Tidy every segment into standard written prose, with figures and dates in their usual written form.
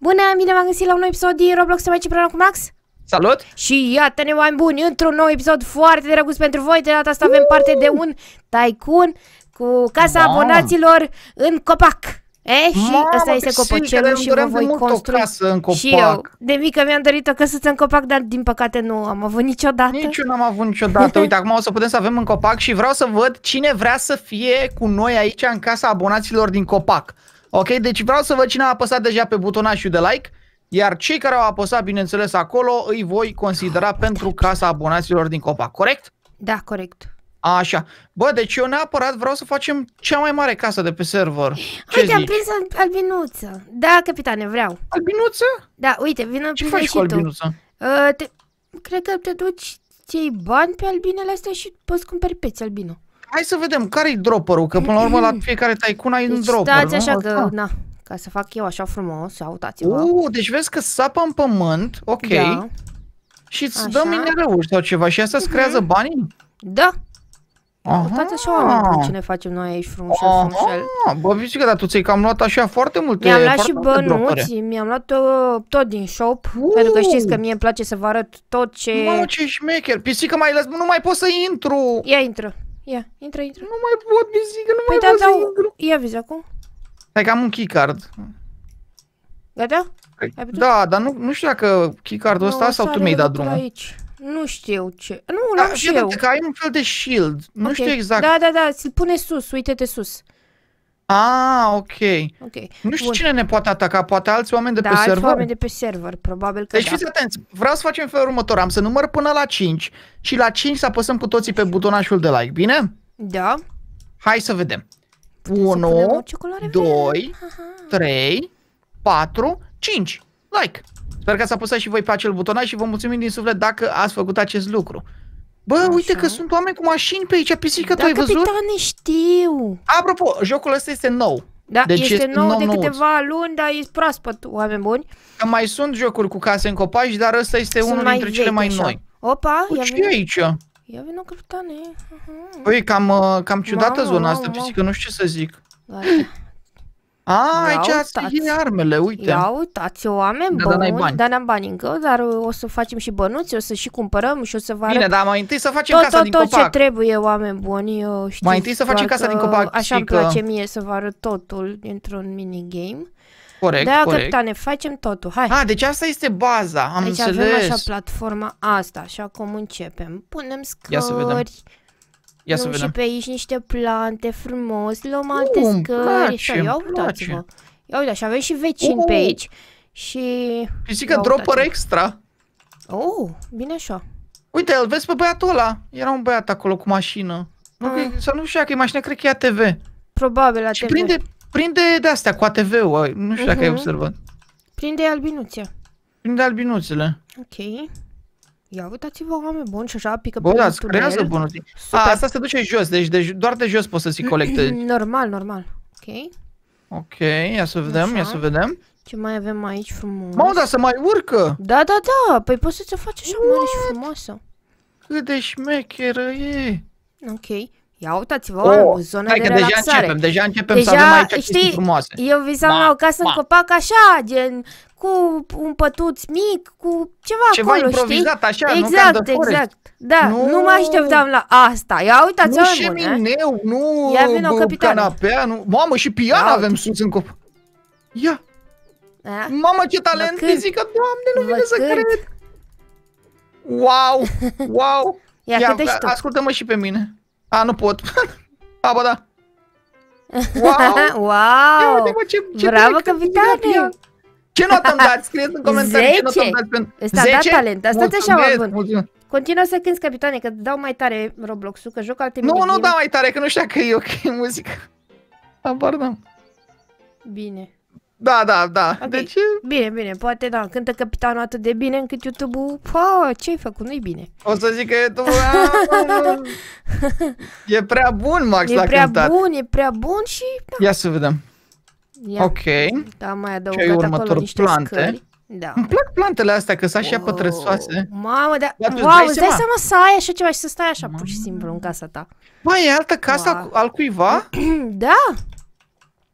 Bună, bine v-am găsit la un nou episod din Roblox, suntem aici împreună cu Max. Salut! Și iată-ne, oameni buni, într-un nou episod foarte drăguț pentru voi. De data asta avem parte de un tycoon cu casa abonaților în copac. Și asta este copacelul și vă voi construi. Și eu, de mică mi-am dorit o căsuță în copac, dar din păcate nu am avut niciodată. Nici eu n-am avut niciodată. Uite, acum o să putem să avem în copac și vreau să văd cine vrea să fie cu noi aici în casa abonaților din copac. Ok, deci vreau să văd cine a apăsat deja pe butonașul de like. Iar cei care au apăsat, bineînțeles, acolo îi voi considera pentru casa abonaților din copac, corect? Da, corect. Așa. Bă, deci eu neapărat vreau să facem cea mai mare casă de pe server. Uite, am prins albinuță. Da, capitane, vreau. Albinuță? Da, uite, vină și faci cu albinuță? Cred că te duci, ți-ai bani pe albinele astea și poți cumperi peți albino. Hai să vedem care-i dropperul, că până la urmă la fiecare tycoon ai un dropper. Stați așa că, na, ca să fac eu așa frumos, sau uitați-vă. Deci vezi că sapă în pământ, ok, și îți dă minerăuri sau ceva și asta îți creează banii? Da. Uitați așa, oameni, ce ne facem noi aici frumos. Bă, vizică, dar tu ți-ai cam luat așa foarte multe. Mi-am luat și bănuți, mi-am luat tot din shop, pentru că știți că mie îmi place să vă arăt tot ce... Mă, ce șmecher, pisică, nu mai pot să intru. Ia, intră. Ia, intră. Nu mai pot, pisică, nu mai pot să intru. Ia, vezi acum. Hai că am un keycard. Gata? Da, dar nu știu dacă keycardul ăsta sau tu mi-ai dat drumul. Aici. Nu știu ce. Nu, l-am și eu. Că ai un fel de shield. Nu știu exact. Da, îl pune sus, uite-te sus. Ok. Nu știu cine ne poate ataca, poate alți oameni de pe server. Da, alți oameni de pe server, probabil că da. Deci fiți atenți, vreau să facem felul următor, am să număr până la 5 și la 5 să apăsăm cu toții pe butonașul de like, bine? Da. Hai să vedem. 1, 2, 3, 4, 5. Like. Sper că ați apăsat și voi pe acel butonaj și vă mulțumim din suflet dacă ați făcut acest lucru. Bă, uite că sunt oameni cu mașini pe aici, pisică, tu ai văzut? Da, capitane, știu! Apropo, jocul ăsta este nou. Da, deci este nou de câteva luni, dar e proaspăt, oameni buni. Că mai sunt jocuri cu case în copaci, dar ăsta este unul dintre cele mai noi. Opa, ce e aici? Ia vină, capitane. Păi, cam ciudată zona asta, pisică, nu știu ce să zic. Aici e armele, uite. Ia uitați, oameni buni, dar n-am bani încă, dar o să facem și bănuți, o să și cumpărăm și o să vă arăt. Bine, dar mai întâi să facem casa din copac. Tot ce trebuie, oameni buni, știți. Mai întâi să facem casa din copac. Așa îmi place mie să vă arăt totul într-un minigame. Corect, corect. Da, capitane, facem totul, hai. Deci asta este baza, am înțeles. Deci avem așa platforma asta, așa cum începem. Punem scări. Luăm și pe aici niște plante frumos, luăm alte scări. Ia uitați-vă. Ia uitați, avem și vecini pe aici. Pisică, dropper extra. Bine așa. Uite, îl vezi pe băiatul ăla. Era un băiat acolo cu mașină. Să nu știu dacă e mașină, cred că e ATV. Probabil ATV. Și prinde de-astea cu ATV-ul, nu știu dacă ai observat. Prinde albinuțe. Prinde albinuțele. Ok. Ia uitați-vă, oameni buni, și așa pică pe da, creează bunuri. Asta se duce jos, deci doar de jos poți să ți colectezi. Normal. Ok, ia să vedem, Ce mai avem aici frumos? Mă, dar să mai urcă! Da, păi poți să-ți o faci așa mare și frumoasă. Cât de șmecheră e! Ok, ia uitați-vă, o zonă de relaxare. Deja începem să avem aici chestii frumoase. Eu visam la o casă în copac așa, gen... cu un pătuț mic, cu ceva acolo, improvizat, știi? Așa, exact. Da, nu mă așteptam la asta. Ia uitați, oameni buni, canapea, nu... Mamă, și pian avem sus în copac. Ia! Mamă, ce talent, fizică, Doamne, nu vine să cred! Wow! Ia, ascultă-mă și pe mine. Nu pot. Bă, da. Wow! Bravo, capitane! Ce notă îmi dați? Scrieți în comentarii ce notă îmi dați pentru... 10? Ăsta a dat talent, dar stați așa, oameni buni. Continuă să cânti, capitane, că dau mai tare Roblox-ul, că joc alte minigame. Nu dau mai tare, că nu știu că e ok muzica. Apar n-am. Bine. Da. Okay. Deci... Bine, poate da, cântă capitanul atât de bine încât YouTube-ul... ce-ai făcut? Nu-i bine. O să zic că YouTube-ul... E prea bun, Max, la cântat. E prea bun și... Da. Ia să vedem. Ok, mai adăugat acolo niște scări. Îmi plac plantele astea, că sunt așa pătrăsoase. Mamă, dar îți dai seama să ai așa ceva și să stai așa pur și simplu în casa ta. Bă, e altă casă al cuiva? Da.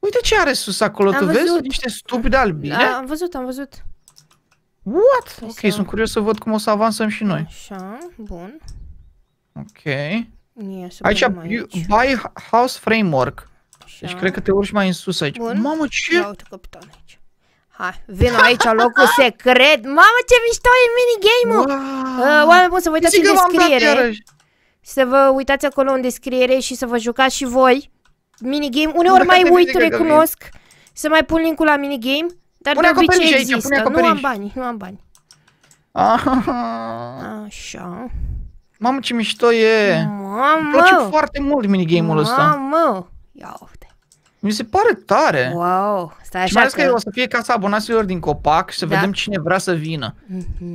Uite ce are sus acolo, tu vezi? Niște stupi de albine? Am văzut, am văzut. What? Ok, sunt curios să văd cum o să avansăm și noi. Așa, bun. Ok. Aici, buy house framework. Deci cred că te urci mai în sus aici. Mamă, ce? Hai, vino aici, locul secret. Mamă, ce mișto e minigame-ul! Oameni buni, să vă uitați în descriere. Să vă uitați acolo în descriere și să vă jucați și voi. Minigame, uneori mai uit, recunosc. Să mai pun link-ul la minigame. Dar de obicei există. Nu am bani, nu am bani. Așa. Mamă, ce mișto e! Îmi place foarte mult minigame-ul ăsta. Mamă! Ia uite. Mi se pare tare. Wow. Stai așa, și mai ales că o să fie Casa Abonaților din Copac și să vedem cine vrea să vină.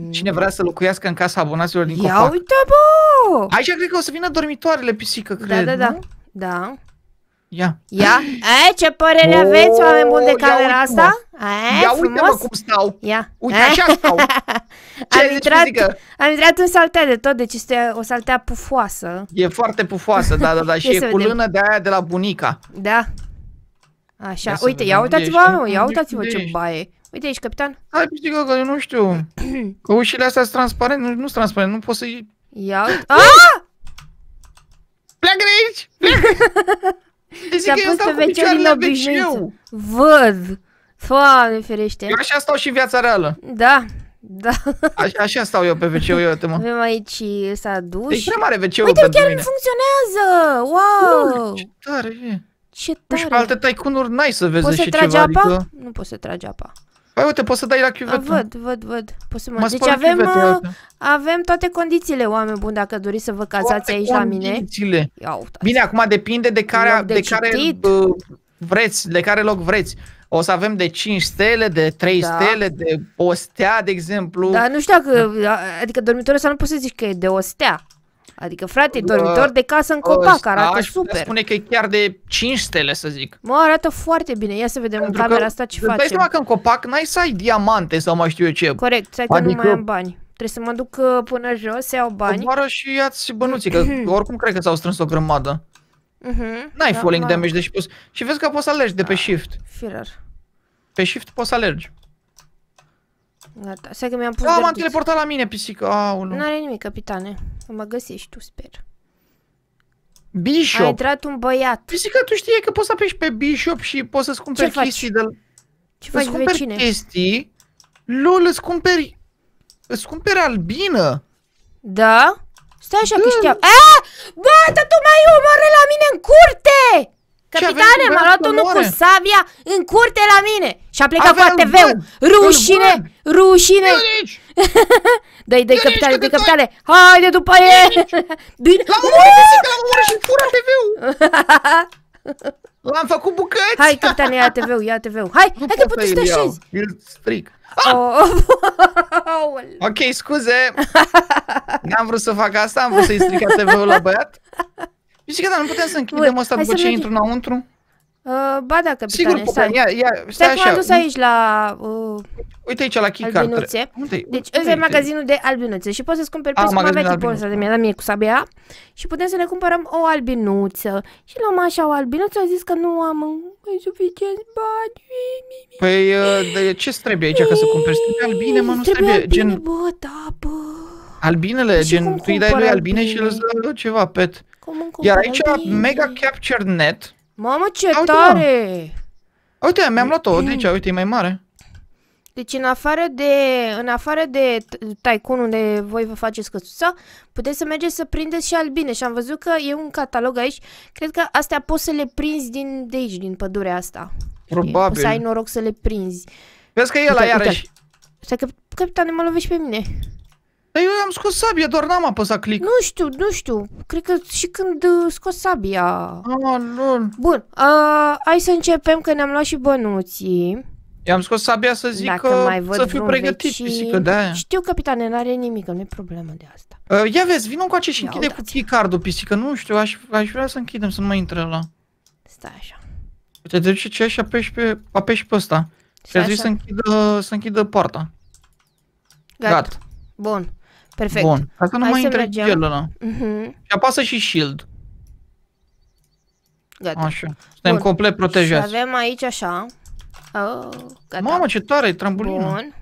Cine vrea să locuiască în Casa Abonaților din Copac. Ia uite, bă! Aici cred că o să vină dormitoarele, pisică, cred. Da, da, da. Da. Ia. Ia. E, ce părere aveți, oameni buni, de camera asta? E, ia uite, mă, cum stau. Ia. Uite, așa stau. Am intrat în saltea de tot, deci este o saltea pufoasă. E foarte pufoasă, da, da, da. Și e cu lână de aia de la bunica. Da. Așa, uite, ia uitați-vă, ia uitați-vă ce baie. Uite aici, capitan. Hai, pisică, că eu nu știu. Că ușile astea sunt transparente, nu sunt transparente, nu pot să iei. Ia uite. Aaaa! Pleacă de aici! S-a pus pe veciul din obișnuință. Văd. Doamne ferește. Eu așa stau și în viața reală. Da. Da. Așa stau eu pe WC-ul, eu mă. Avem aici s-a dus. E prea mare WC-ul. Uite, chiar îmi funcționează. Wow! Ce tare e. Ce tare. Și pe alte taicunuri n-ai să vezi așa ceva. Poți să tragi apa? Adică... Nu poți să tragi apa. Păi uite, poți să dai la chiuvetă. Văd. Poți să mă... Deci avem toate condițiile, oameni buni, dacă doriți să vă cazați aici la mine. Bine, acum depinde de care vreți, de care loc vreți. O să avem de 5 stele, de 3 stele, de o stea, de exemplu. Dar nu știu dacă, adică dormitorul ăsta nu poți să zici că e de o stea. Adică, frate, dormitor de casă în Copac, arată super. Aș spune că e chiar de 5 stele, să zic. Mă, arată foarte bine. Ia să vedem în camera asta ce face. Dai seama că în Copac n-ai să ai diamante sau mai știu eu ce. Corect, stai că nu mai am bani. Trebuie să mă duc până jos să iau bani. Coboară și ia-ți bănuții, că oricum cred că s-au strâns o grămadă. N-ai falling damage, deci poți... Și vezi că poți să alergi de pe shift. Pe shift poți să alergi. Gata, stai că mi-am pus m-am teleportat la mine, pisică. N-are nimic, capitane. Mă găsești tu, sper. Bishop. A intrat un băiat. Pisică, tu știi că poți să apeși pe Bishop și poți să-ți cumperi chestii de... Ce faci, vecine? Chestii. Lol, îți cumperi... Îți cumperi albină. Da? Stai așa că știam. Aaa! Bă, tu mai omoră la mine în curte! Capitane, m-a luat unul cu sabia în curte la mine! Și a plecat cu ATV-ul! Rușine! Rușine! Dă-i, dă-i, capitane, dă-i, capitane! Haide după el! L-am omorât și fură ATV-ul! L-am făcut bucăți! Hai, capitane, ia ATV-ul, ia ATV-ul! Hai, hai că puteți să te așezi! Îl stric! Ok, scuze. N-am vrut să fac asta, am vrut să-i stric ATV-ul la băiat. Zici că da, nu putem să închidem asta după ce intru înăuntru? Ba da, capitane, stai. Stai că m-am dus aici la... Uite aici la keycard. Deci ăsta e magazinul de albinuțe și poți să-ți cumperi pe cum avea tipul ăsta de mine, la mie cu sabia. Și putem să ne cumpărăm o albinuță. Și luăm așa o albinuță, a zis că nu am suficient bani. Păi ce-ți trebuie aici ca să cumperi? Trebuie albine, mă, nu trebuie gen... Bă, da, bă. Albinele, gen, tu îi dai lui albine și îți dă ceva pet. Iar aici mega capture net. Mamă, ce tare! Uite, mi-am luat-o de aici, uite, e mai mare. Deci în afară de Tycoon unde voi vă faceți căsuța, puteți să mergeți să prindeți și albine. Și am văzut că e un catalog aici. Cred că astea poți să le prinzi de aici, din pădurea asta. Probabil. Poți să ai noroc să le prinzi. Vezi că e ăla iarăși. Stai că, capitane, mă lovești pe mine. Dar eu am scos sabia, doar n-am apăsat click. Nu știu, nu știu. Cred că și când scos sabia. Bun, hai să începem că ne-am luat și bănuții. I-am scos sabia să zic că să fiu pregătit, pisică, de-aia. Știu, capitane, n-are nimic, nu e problemă de asta. Ia vezi, vină încoace și închide cu keycard-ul, pisică, nu știu, aș vrea să închidem, să nu mai intre ăla. Stai așa. Te duce ce și apeși pe ăsta. Trebuie să închidă poarta. Gata. Bun, perfect. Bun, asta nu mai intre el ăla. Și apasă și shield. Gata. Așa. Suntem complet protejați. Și avem aici așa. Oh, gata. Mamă, ce tare e trambulină. Bun.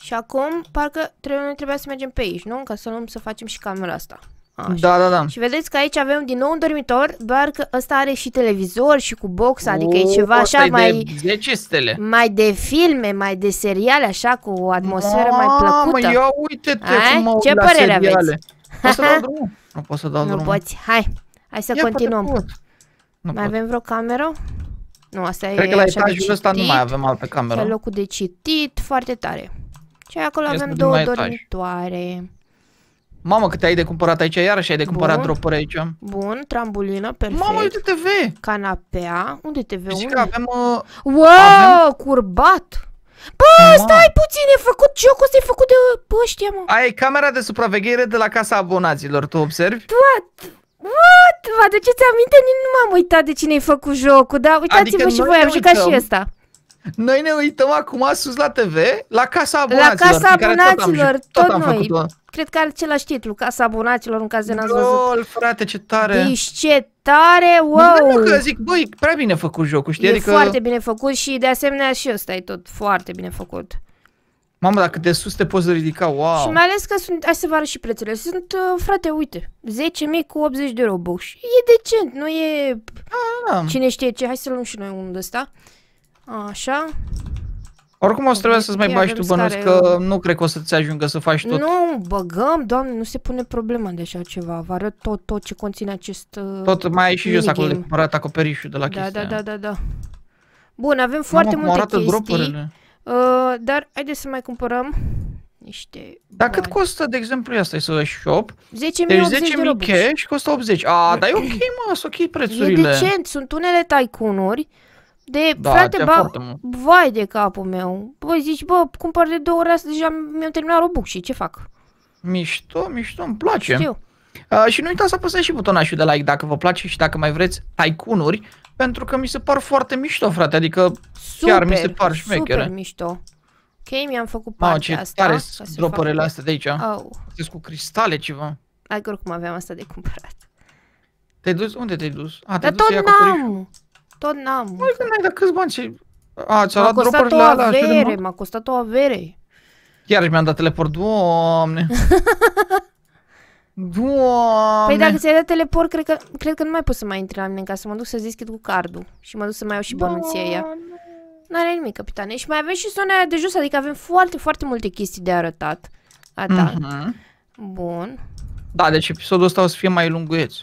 Și acum, parcă trebuia să mergem pe aici, nu? Ca să luăm, să facem și camera asta. Așa. Da, da, da. Și vedeți că aici avem din nou un dormitor, doar că ăsta are și televizor și cu box, adică e ceva așa mai... de 10 stele. Mai de filme, mai de seriale, așa, cu o atmosferă mai plăcută. Mamă, ia uite-te cum ce părere aveți? Poți să dau drumul? Nu pot să dau drumul. Nu poți, hai. Hai să continuăm. Mai avem vreo cameră? Nu, asta e... Cred că la etajul ăsta nu mai avem altă cameră. E locul de citit, foarte tare. Și acolo avem două dormitoare. Mamă, câte ai de cumpărat aici, iarăși ai de cumpărat dropuri aici. Bun, trambulină, perfect. Mamă, uite TV! Canapea, unde TV? Unde? Că avem, wow, curbat! Bă, stai puțin, e făcut jocul ăsta, e făcut de ăștia, mă. Ai camera de supraveghere de la Casa Abonaților, tu observi? What? What? Vă aduceți aminte? Nu m-am uitat de cine-i făcut jocul, dar uitați-vă adică și voi, am jucat și ăsta. Noi ne uităm acum sus la TV, la Casa Abonaților. La Casa Abonaților, tot noi. Cred că are același titlu, Casa Abonaților, în caz de n-ați văzut. Lol, frate, ce tare! Deci ce tare, wow! Nu, că zic, băi, prea bine făcut jocul, știi? E adică... foarte bine făcut și de asemenea și ăsta e tot foarte bine făcut. Mamă, dacă de sus te poți ridica, wow! Și mai ales că sunt, hai să vă arăt și prețurile, sunt, frate, uite, 10.000 cu 80 de Robux. E decent, nu e... Cine știe ce, hai să luăm și noi unul de ăsta. Așa. Oricum o să trebuie să-ți mai bagi tu bănuți, că nu cred că o să-ți ajungă să faci tot. Nu, băgăm, doamne, nu se pune problema de așa ceva. Vă arăt tot ce conține acest tot, mai ai și jos acolo de cumpărat acoperișul de la chestia. Da. Bun, avem foarte multe chestii, dar haideți să mai cumpărăm niște... Dar cât costă, de exemplu, asta e să shop? 10.000 cash costă 80. A, dar e ok, mă, sunt ok prețurile. E decent, sunt unele tycoon-uri. De, da, frate, vai de capul meu. Bă, zici, bă, cumpăr de 2 ori asta, deja mi-am terminat Robux și ce fac? Mișto, îmi place. Știu. Și nu uitați să apăsați și butonașul de like dacă vă place și dacă mai vreți tycoon-uri, pentru că mi se par foarte mișto, frate, adică super, chiar mi se par șmechere. Super mișto. Ok, mi-am făcut partea asta. Tare dropperele astea de aici. Sunt cu cristale ceva. Hai că oricum aveam asta de cumpărat. Te-ai dus? Unde te-ai dus? Dar tot n-am. Tot n-am. Măi, că n-ai dat câți bani ce... ți-a luat dropările alea, știu de mult? M-a costat o avere. Iarăși mi-am dat teleport, doamne. Doamne. Păi dacă ți-ai dat teleport, cred că nu mai pot să mai intri la mine în casă, să mă duc să-ți deschid cu cardul. Și mă duc să mai iau și bănuția aia. N-are nimic, capitane. Și mai avem și zona aia de jos, adică avem foarte, foarte multe chestii de arătat. Bun. Da, deci episodul ăsta o să fie mai lunguieț.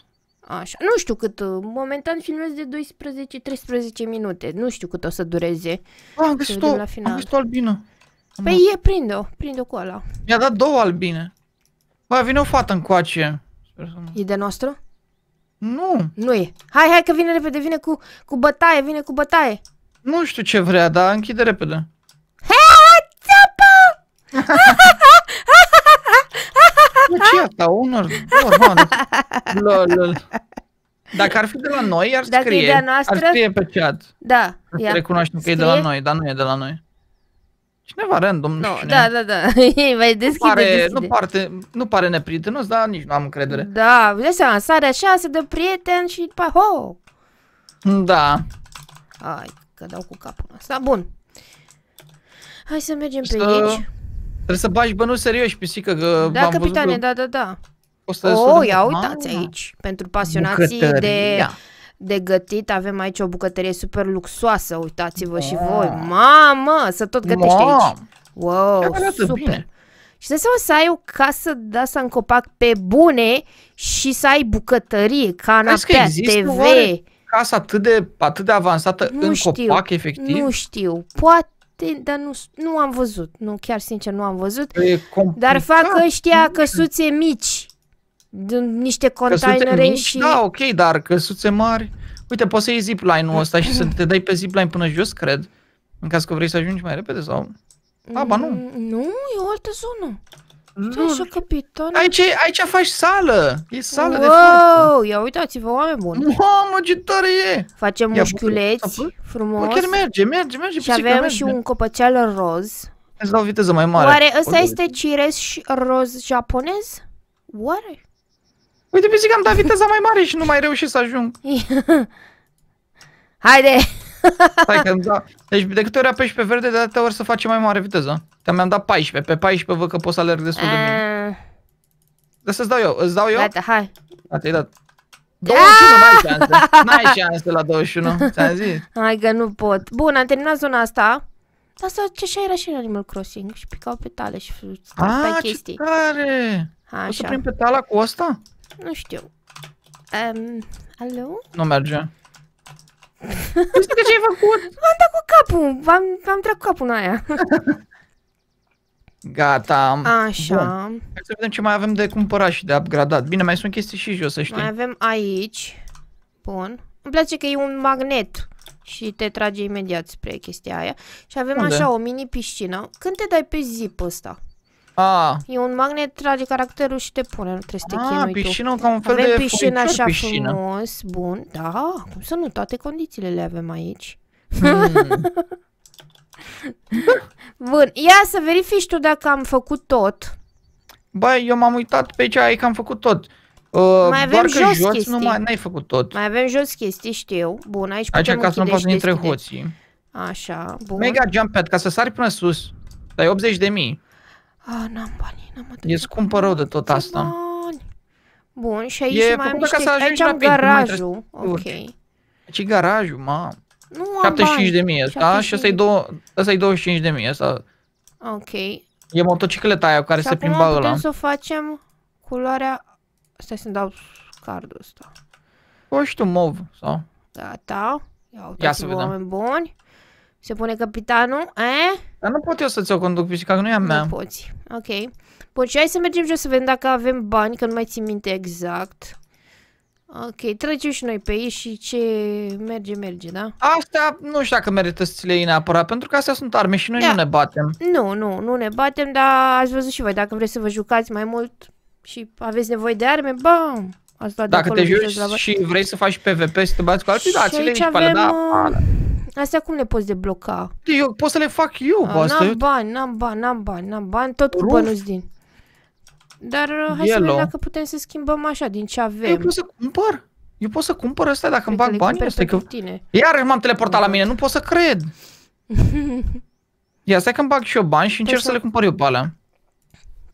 Așa. Nu știu cât, momentan filmez de 12-13 minute, nu știu cât o să dureze. Am găsit o albină. Păi prinde-o cu ăla. Mi-a dat 2 albine. Bă, vine o fată încoace. E de noastră? Nu. Nu e. Hai că vine repede, vine cu bătaie, vine cu bătaie. Nu știu ce vrea, dar închide repede. Ce e asta? Lol. Dacă ar fi de la noi, ar scrie pe chat. Da. Recunoaștem că e de la noi, dar nu e de la noi. Cineva random, nu știu. Da. Nu pare neprietenos, dar nici nu am încredere. Da, vedeți seama, sare așa, se dă prieten și după... Da. Hai, că dau cu capul ăsta. Bun. Hai să mergem pe aici. Trebuie să bagi bănuți serioși, pisică, că da, capitane, da. Ia uitați aici, pentru pasionații de gătit, avem aici o bucătărie super luxoasă, uitați-vă și voi. Mamă, să tot gătește aici. Wow, super. Bine. Și de seama să ai o casă de asta în copac pe bune și să ai bucătărie, canapea, TV. Casa atât de avansată în copac, efectiv? Nu știu, poate. Dar nu am văzut, chiar sincer nu am văzut. Dar fac ăștia căsuțe mici, niște containere și... Da, ok, dar căsuțe mari... Uite, poți să iei zipline-ul ăsta și să te dai pe zipline până jos, cred. În caz că vrei să ajungi mai repede sau... Ba nu. Nu, e o altă zonă. Stai capitan. Aici faci sală. E sală de față. Wow, ia uitați-vă, oameni buni. Mamă, ce tare e. Facem mușchiuleți frumos. Chiar merge. Și avem și un copăceal roz. Îți dau viteză mai mare. Oare ăsta este cireș roz japonez? Oare? Uite, pe zic că am dat viteza mai mare și nu mai reușit să ajung. Haide! Stai că da. Deci de câte ori apeși pe verde, de atâtea ori să faci mai mare viteza. Mi-am dat 14. Pe 14 văd că pot să alerg destul de bine. Dar să-ți dau eu. Îți dau eu? Gata, hai. Gata, ai dat. 21, n-ai șanse. N-ai șanse la 21, ți-am zis. Hai că nu pot. Bun, am terminat zona asta. Asta ce și era și în Animal Crossing. Și picau petale și stai chestii. Ah, ce tare! Așa. O să prind petala cu asta? Nu știu. Alo? Nu merge. Nu știu că ce ai făcut? V-am dat cu capul. V-am trecut capul în aia. Gata. Așa. Bun. Hai să vedem ce mai avem de cumpărat și de upgradat. Bine, mai sunt chestii și jos, să știi. Mai avem aici. Bun. Îmi place că e un magnet și te trage imediat spre chestia aia. Și avem așa o mini piscină. Când te dai pe zip ăsta? Ah. E un magnet, trage caracterul și te pune, nu trebuie să te chinui tu. Piscină, ca un fel avem de piscină așa piscină. Frumos, bun, da, cum să nu, toate condițiile le avem aici. Bun, ia să verifici tu dacă am făcut tot. Băi, eu m-am uitat pe aici, e că am făcut tot. Mai avem doar jos, că jos nu n-ai făcut tot. Mai avem jos chestii, știu. Bun, aici putem ca să nu poți intre hoții. Așa, bun. Mega jump pad, ca să sari până sus, dai 80.000. N-am bani, n-am atât. E scumpă rău de tot asta. Bun, și aici mai am niște... Aici am garajul, ok. Aici e garajul, mamă. 75.000 ăsta și ăsta e 25.000 ăsta. Ok. E motocicleta aia cu care se plimba ăla. Și acum putem să o facem culoarea... Stai să-mi dau cardul ăsta. O știu, mov, sau? Gata. Ia să vedem. Oameni buni. Se pune capitanul, eh? Dar nu pot eu să ți-o conduc pisica, că nu e a mea. Nu poți, ok. Bun, și hai să mergem jos să vedem dacă avem bani, că nu mai țin minte exact. Ok, trecem și noi pe ei și ce merge, merge, da? Astea nu știu dacă merită să ți le iei neapărat, pentru că astea sunt arme și noi nu ne batem. Nu ne batem, dar ați văzut și voi, dacă vreți să vă jucați mai mult și aveți nevoie de arme, bam! Ați luat dacă de acolo, te joci și vrei să faci PvP, să te bați cu alții, da, ți le avem... Astea cum le poți debloca? Eu pot să le fac eu, asta. N-am bani, tot cu bănuți din. Dar hai să vedem dacă putem să schimbăm așa, din ce avem. Eu pot să cumpăr? Eu pot să cumpăr astea dacă îmi bag bani? Iar m-am teleportat la mine, nu pot să cred. Ia stai că îmi bag și eu bani și încerc să le cumpăr eu pe alea.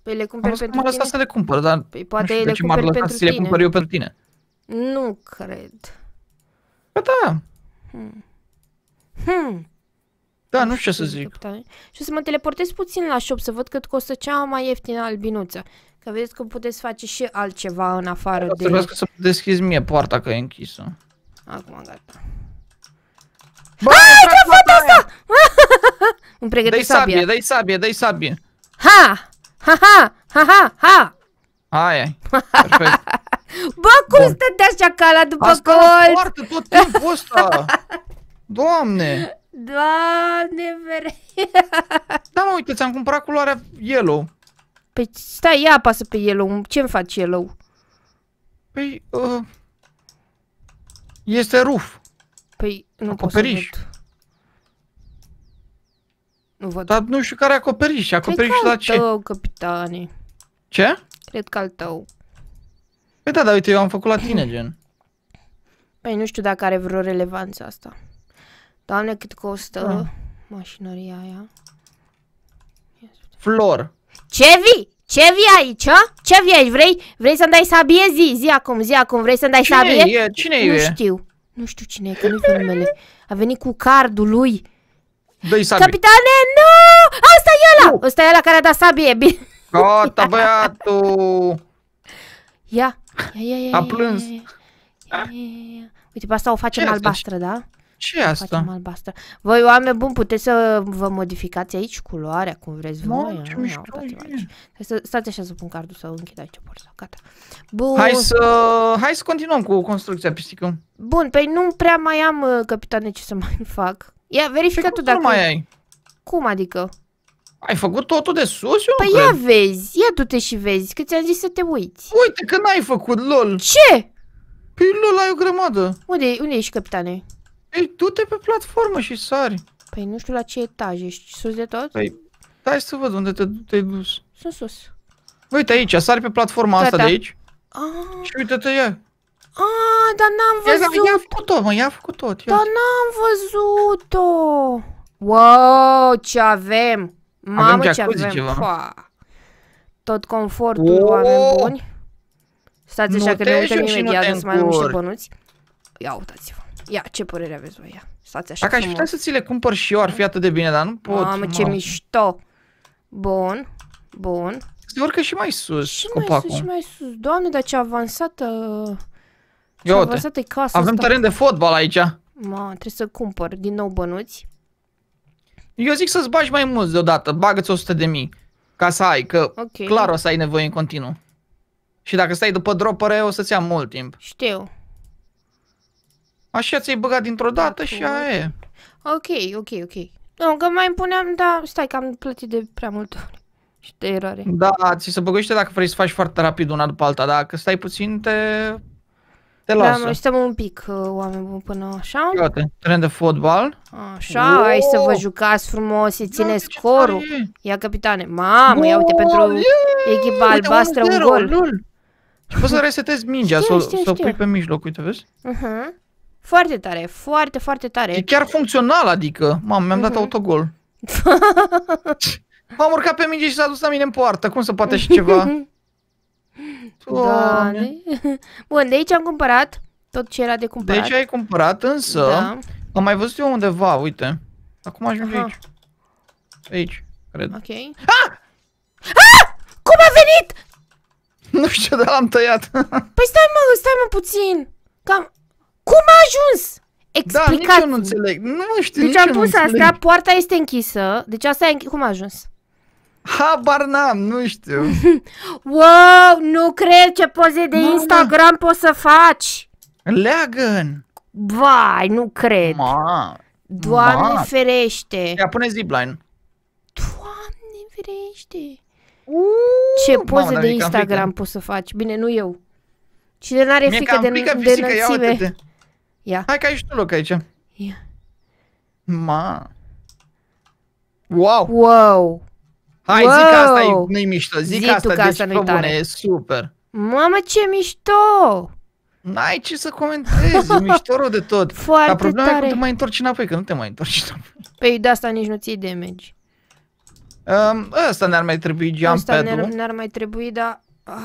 Păi le cumperi pentru tine? Am lăsat să le cumpăr, dar de ce m-ar lăsa să le cumpăr eu pentru tine? Nu cred. Bă, da. Da, nu știu ce să zic. Și o să mă teleportez puțin la shop să văd cât costă cea mai ieftină albinuță. Că vedeți că puteți face și altceva în afară de... Trebuie să deschizi mie poarta că e închisă. Acum gata. Hai că fata asta! Îmi pregătesc sabia. Dă-i sabie. Ha! Ha ha! Ha ha ha! Ai. Perfect. Bă, cum stătea șacala după colț? Poartă tot timpul ăsta! Doamne! Doamne, vere! Da, mă, uite, ți-am cumpărat culoarea yellow. Păi stai, ia apasă pe yellow. Ce-mi faci yellow? Păi, este roof. Păi, nu pot să văd. Nu văd. Dar nu știu care acoperiș. Acoperișul la ce? Cred că al tău, capitane. Ce? Cred că al tău. Păi da, dar uite, eu am făcut la tine, gen. Păi nu știu dacă are vreo relevanță asta. Doamne, cât costă mașinăria aia. Flor. Ce vii aici? Ce vii aici? Vrei să-mi dai sabie? Zi acum, vrei să-mi dai sabie? Cine e? Nu știu cine e, că nu-i cu numele. A venit cu cardul lui. Dă-i sabie. Capitane, nu! Ăsta e ăla care a dat sabie. Gata, băiatul. Ia. A plâns. Uite, pe asta o facem albastră, da? Ce asta? Voi, oameni buni, puteți să vă modificați aici culoarea, cum vreți voi. Stați așa să pun cardul, să închid aici porța, gata. Bun. Hai să continuăm cu construcția, pisică. Bun, păi nu prea mai am, capitane, ce să mai fac. Ia, verifică tu dacă... mai ai? Cum adică? Ai făcut totul de sus? Eu păi ia vezi, ia du-te și vezi, că ți-am zis să te uiți. Uite că n-ai făcut, lol. Ce? Păi lol, ai o grămadă. Unde ești, capitane? Ei, du-te pe platformă și sari. Păi nu știu la ce etaj ești, sus de tot? Păi, hai să văd unde te-ai dus. Sunt sus. Uite aici, sari pe platforma asta de aici. Și uite-te ea. Dar n-am văzut. I-a făcut-o, mă, i-a făcut tot. Dar n-am văzut-o. Wow, ce avem. Mamă, ce avem. Tot confortul, oameni buni. Stați așa că ne uităm imediat, nu-ți mai luăm niște bănuți. Ia uitați-vă. Ia, ce părere aveți voi, ia. Stați așa. Dacă aș putea să ți le cumpăr și eu, ar fi atât de bine, dar nu pot. Mamă, ce mișto. Bun, bun. Se urcă și mai sus, și copacul. Mai sus, și mai sus. Doamne, dar ce avansată. Ce avansată-i casa. Avem teren de fotbal aici. Ma, trebuie să cumpăr din nou bănuți. Eu zic să-ți bagi mai mulți deodată. Bagă-ți 100.000 ca să ai, că okay, clar o să ai nevoie în continuu. Și dacă stai după dropere, o să-ți ia mult timp. Știu. Așa ți-ai băgat dintr-o dată și aia e. Ok, ok, ok. Nu, că mai puneam, dar stai că am plătit de prea multe ori. Și de eroare. Da, ți se băgăște dacă vrei să faci foarte rapid una după alta. Dacă stai puțin, te lasă. Da, mai stăm un pic, oameni buni, până așa. Iată, teren de fotbal. Așa, hai să vă jucați frumos, să țineți scorul. Ia, capitane. Mamă, ia uite, pentru echipa albastră un gol. Și poți să resetezi mingea, să o pui pe mijloc, uite, vezi? Foarte tare, foarte, foarte tare. E chiar funcțional, adică. Mamă, mi-am dat autogol. M-am urcat pe minge și s-a dus la mine în poartă. Cum se poate și ceva? Da. Bun, de aici am cumpărat tot ce era de cumpărat. De aici ai cumpărat, însă da, am mai văzut eu undeva, uite. Acum ajunge aici. Aici, cred. Ok. Ah! Ah! Cum a venit? Nu știu, dar l-am tăiat. Păi stai mă puțin. Cam... Cum a ajuns? Explicați. Da, nici eu nu înțeleg. Nu știu. Deci am pus asta, poarta este închisă. Deci asta e cum a ajuns? Habar n-am, nu știu. Wow, nu cred ce poze de Instagram poți să faci. Leagăn. Vai, nu cred. Doamne ferește. Ia pune zipline. Doamne ferește. Ce poze de Instagram poți să faci? Bine, nu eu. Cine n-are frică de înălțime? Ia. Hai că ai și tu loc aici. Ia. Ma. Wow. Wow. Hai, wow, zic că asta nu-i mișto. Zic asta, deci asta nu-i tare. E super. Mamă, ce mișto! N-ai ce să comentezi, e mișto rău de tot. Foarte dar problema tare e că te mai întorci înapoi, că nu te mai întorci înapoi. Păi de asta nici nu ți-i damage. Asta ne-ar mai trebui jump-pad-ul. Asta ne-ar mai trebui, dar...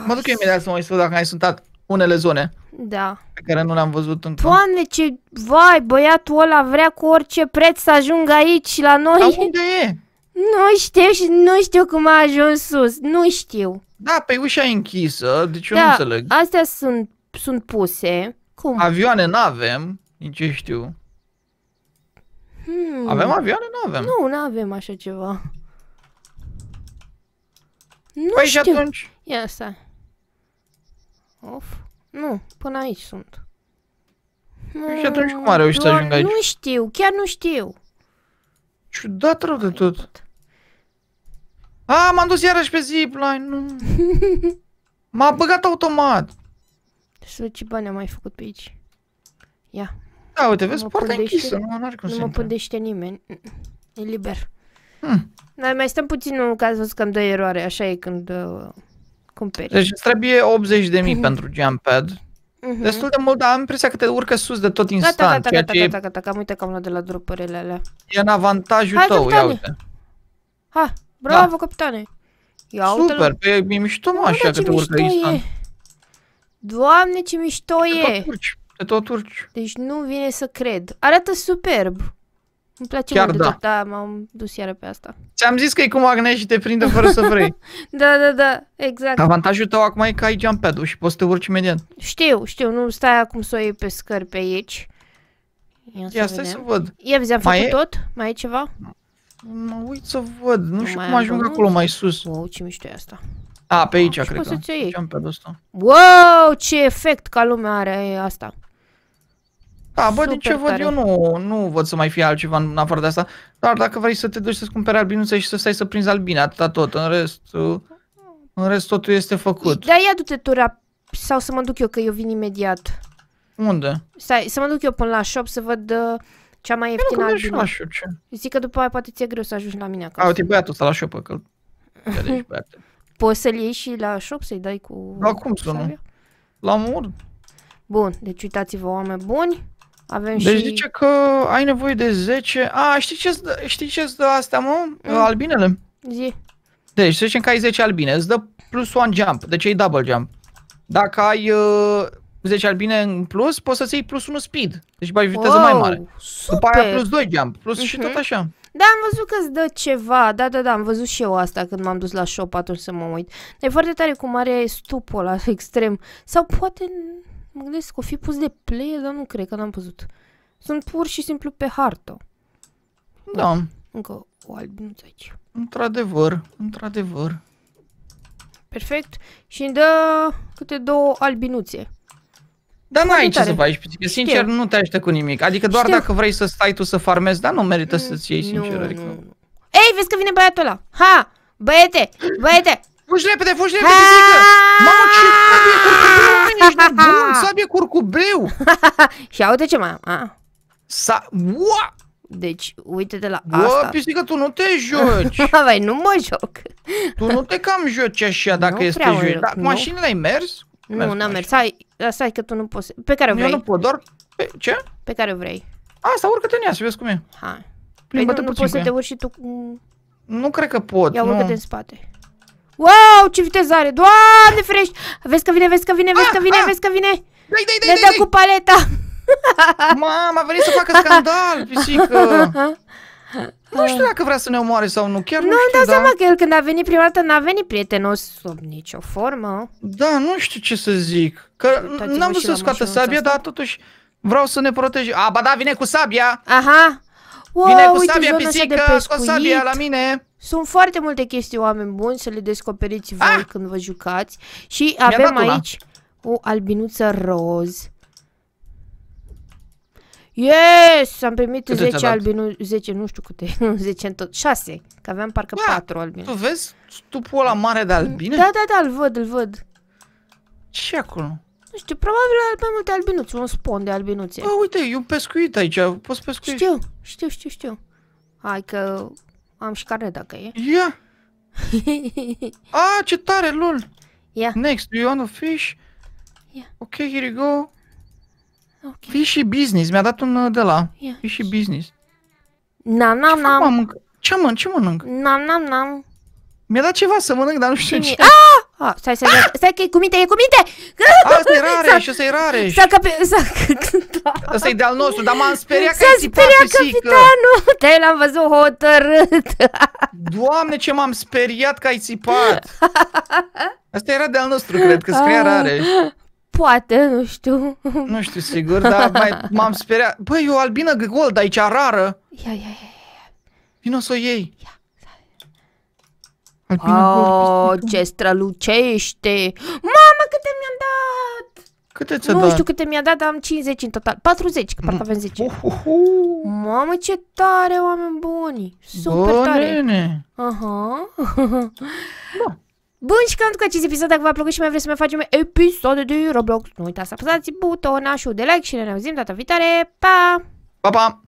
Mă duc imediat să mă uit dacă ai suntat unele zone. Da. Pe care nu le-am văzut încă. Doamne, ce... Vai, băiatul ăla vrea cu orice preț să ajungă aici și la noi. Dar unde e? Nu știu și nu știu cum a ajuns sus. Nu știu. Da, pe ușa e închisă, deci eu nu înțeleg. Astea sunt puse. Cum? Avioane n-avem, nici eu știu. Avem avioane? N-avem. Nu, n-avem așa ceva. Nu păi știu. Și atunci... Ia stai. Of. Nu, până aici sunt. Și atunci cum a reușit să ajungă aici? Nu știu, chiar nu știu. Ciudat rău de tot. A, m-am dus iarăși pe zipline, nu. M-a băgat automat. Să văd ce bani am mai făcut pe aici. Ia. Da, uite, vezi, poarta închisă, nu mă pândește nimeni. E liber. Noi mai stăm puțin în caz, văzut că îmi dă eroare, așa e când... Cumperi. Deci îți trebuie 80.000 pentru jump-pad. Destul de mult, dar am impresia că te urcă sus de tot instant. Gata, că am uitat că am luat de la dropările alea. E în avantajul tău, ia uite. Ha, bravo, capitane. Super, pe e mișto mă așa că te urcă instant. Doamne, ce mișto e. Te tot urci. Deci nu vine să cred. Arată superb. Îmi place chiar mult de tot, da, m-am dus iară pe asta. Ți-am zis că e cu magnet și te prinde fără să vrei. Da, exact. Avantajul tău acum e că ai jump-pad-ul și poți să te urci imediat. Știu, nu stai acum să o iei pe scări pe aici. Ia stai să văd. Ia vezi, am făcut tot? Mai e ceva? Mă uit să văd, nu știu cum ajung acolo mai sus. Wow, ce mișto e asta. A, pe aici cred că e jump-pad-ul ăsta. Wow, ce efect ca lumea are asta. Da, bă, din ce văd eu nu văd să mai fie altceva în afară de asta. Dar dacă vrei să te duci să-ți cumperi albinuțe și să stai să prinzi albine, atâta tot. În rest totul este făcut. Da, ia du-te tu sau să mă duc eu, că eu vin imediat. Unde? Stai, să mă duc eu până la shop să văd cea mai ieftină albină. Zic că după aia poate ți-e greu să ajungi la mine acasă. A, uite, băiatul ăsta la shop, că... Poți să-l iei și la shop, să-i dai cu... Da, cum să nu? L-am omorât. Bun, deci uitați-vă, oameni buni. Avem deci și... zice că ai nevoie de 10... A, știi ce-ți dă astea, mă? Albinele? Zi. Deci, să zicem că ai 10 albine, îți dă plus 1 jump, deci e double jump. Dacă ai 10 albine în plus, poți să-ți iei plus 1 speed. Deci bai viteză mai mare. Super. După aia plus 2 jump, plus și tot așa. Da, am văzut că îți dă ceva, da, am văzut și eu asta când m-am dus la shop atunci să mă uit. Dar e foarte tare cum are stupul ăla extrem. Sau poate, mă gândesc că o fi pus de play, dar nu cred că n-am văzut. Sunt pur și simplu pe hartă. Da. Încă o albinuță aici. Într-adevăr, într-adevăr. Perfect. Și îmi dă câte 2 albinuțe. Dar n-ai ce să faci, că sincer nu te ajută cu nimic. Adică doar dacă vrei să stai tu să farmezi, dar nu merită să-ți iei, sincer. Ei, vezi că vine băiatul ăla. Ha! Băiete! Băiete! Fugi repede, fugi repede, zică! Mamă, ce sabie curcubeu! Ești nebun, sabie curcubeu! Și uite ce mai am. Deci, uite-te la asta. Bă, pisică, tu nu te joci. Vai, nu mă joc. Tu nu te cam joci așa dacă este joci. Dar mașinile ai mers? Nu, n-am mers. Stai că tu nu poți. Pe care vrei. Eu nu pot, doar pe ce? Pe care vrei. Asta, urcă-te în ea, să vezi cum e. Hai. Păi nu poți să te urci și tu cu... Nu cred că pot. Ia urcă-te în spate. Wow, ce viteză are. Doamne ferești. Vezi că vine, vezi că vine, vezi că vine, vezi că vine. Ne dă cu paleta. Mama, a venit să facă scandal, pisică. Nu știu dacă vrea să ne omoare sau nu, chiar nu știu, da? Nu-mi dau seama că el când a venit prima dată n-a venit prietenos sub nicio formă. Da, nu știu ce să zic. Că n-am vrut să scoată sabia, dar totuși vreau să ne protejăm. A, ba da, vine cu sabia! Aha! Wow, vine cu sabia, pisică, scot sabia la mine! Sunt foarte multe chestii, oameni buni, să le descoperiți voi când vă jucați. Și avem aici o albinuță roz. Yes! Am primit 10 albinuri, 10, nu știu câte, 10 în tot, 6, că aveam parcă 4 albine. Tu vezi stupul ăla mare de albine? Da, da, da, îl văd, îl văd. Ce acolo? Nu știu, probabil mai multe albinuțe, un spawn de albinuțe. Bă, uite, e un pescuit aici, poți pescui. Știu, știu, știu, știu. Hai că am și carnet dacă e. Ia! A, ce tare, lol! Ia! Next, do you want a fish? Ia! Ok, here you go! Okay. Fishy business, mi-a dat un de la. Fishy business. N-am. Ce mănânc? N-am. Mi-a dat ceva să mănânc, dar nu știu ce. Ah! Stai că e cu minte, e cu minte! Asta e rare și asta e rare. Asta e de-al nostru, dar m-am speriat că ai țipat, pisică. Capitanul! Te l-am văzut hotărât. Doamne, ce m-am speriat că ai țipat. Asta era de-al nostru, cred, că scria rare. Poate, nu știu. Nu știu sigur, dar m-am speriat. Băi, e o albină gold aici, rară. Ia. Vino să o iei. Ia. Oh, ce strălucește. Mamă, câte mi-am dat! Câte ți-a dat? Nu știu câte mi-a dat, dar am 50 în total. 40, că parcă avem 10. Mamă, ce tare, oameni buni. Super tare. Aha. Bun, și cam cu acest episod, dacă v-a plăcut și mai vreți să mai facem episoade de Roblox, nu uitați să apăsați butonașul de like și ne auzim data viitoare. Pa! Pa, pa!